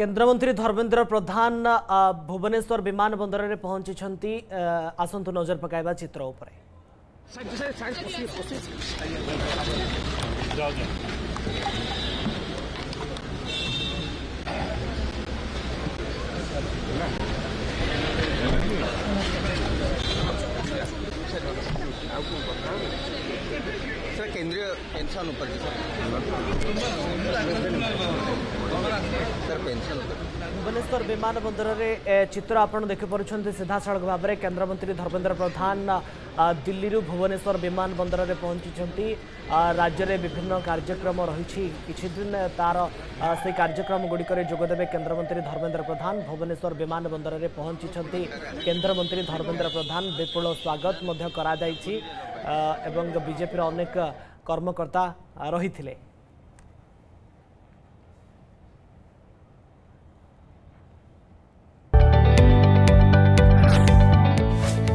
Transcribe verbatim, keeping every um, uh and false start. केन्द्रमंत्री धर्मेन्द्र प्रधान भुवनेश्वर विमान बंदर में पहुंची। आसंतु नजर पकाइबा चित्र उपरे। सर केंद्रीय पेंशन ऊपर भुवनेश्वर विमान बंदर में चित्र आपण देखिपुंट। सीधा सड़क भाव में केन्द्रमंत्री धर्मेन्द्र प्रधान दिल्ली भुवनेश्वर विमान बंदर में पहुंची। राज्य में विभिन्न कार्यक्रम रही किछि दिन तार से कार्यक्रम गुड़िक जोगदेवे केन्द्रमंत्री धर्मेन्द्र प्रधान। भुवनेश्वर विमान बंदर में पहुंची केन्द्रमंत्री धर्मेन्द्र प्रधान। विपुल स्वागत एवं बीजेपी अनेक कर्मकर्ता रही थे।